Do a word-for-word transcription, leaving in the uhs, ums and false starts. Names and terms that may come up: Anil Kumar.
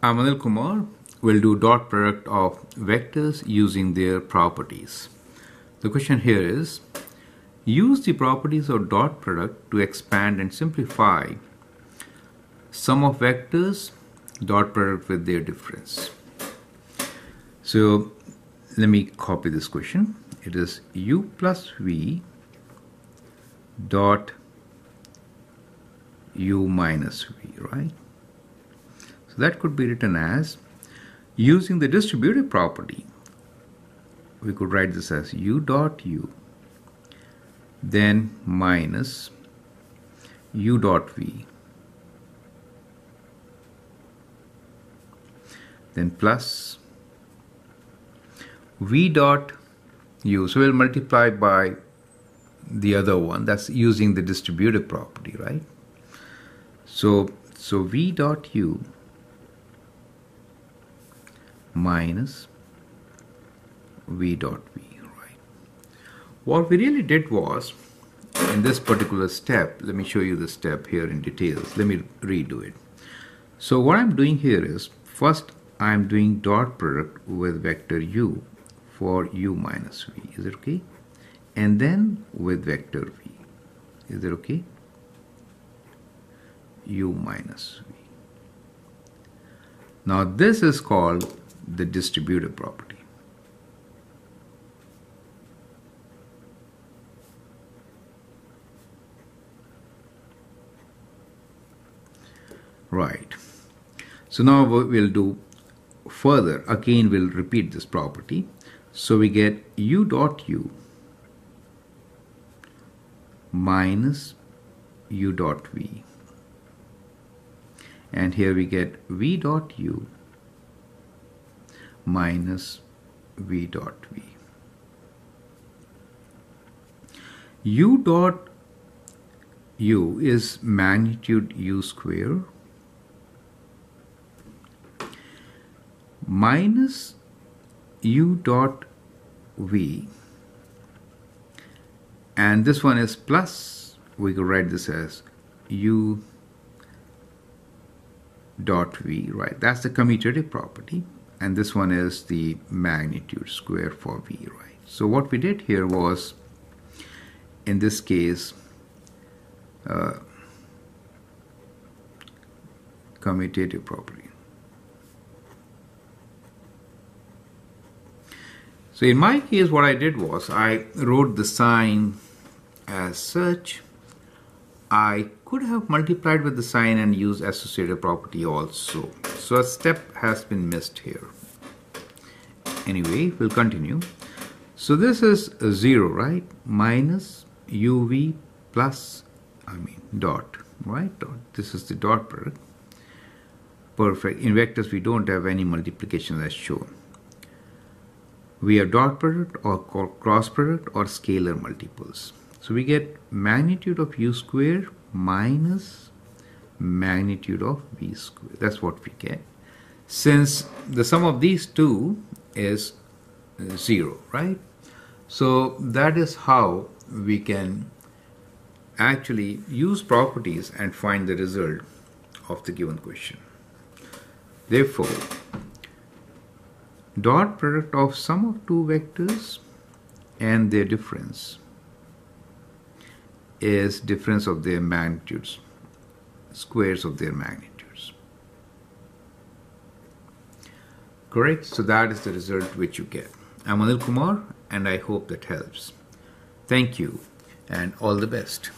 I'm Anil Kumar. We'll do dot product of vectors using their properties. The question here is, use the properties of dot product to expand and simplify sum of vectors, dot product with their difference. So let me copy this question. It is u plus v dot u minus v, right? So that could be written as, using the distributive property, we could write this as u dot u, then minus u dot v, then plus v dot u. So we'll multiply by the other one, that's using the distributive property, right? So, so v dot u minus v dot v, right? What we really did was, in this particular step, let me show you the step here in details. Let me redo it. So what I'm doing here is, first I'm doing dot product with vector u for u minus v. Is it okay? And then with vector v. Is it okay? u minus v. Now this is called the distributive property. Right. So now we'll do further. Again, we'll repeat this property. So we get u dot u minus u dot v. And here we get v dot u minus v dot v. u dot u is magnitude u square minus u dot v, and this one is plus, we could write this as u dot v, right? That's the commutative property, and this one is the magnitude square for v, right? So what we did here was, in this case, uh, commutative property. So in my case, what I did was, I wrote the sign as such. I could have multiplied with the sign and used associative property also. So a step has been missed here. Anyway, we'll continue. So this is a zero, right? Minus uv plus, I mean, dot, right? Dot. This is the dot product. Perfect. In vectors, we don't have any multiplication as shown. We have dot product or cross product or scalar multiples. So we get magnitude of u square minus magnitude of v square. That's what we get. Since the sum of these two is zero, right? So that is how we can actually use properties and find the result of the given question. Therefore, dot product of sum of two vectors and their difference is difference of their magnitudes, squares of their magnitudes. Correct? So that is the result which you get. I'm Anil Kumar, and I hope that helps. Thank you, and all the best.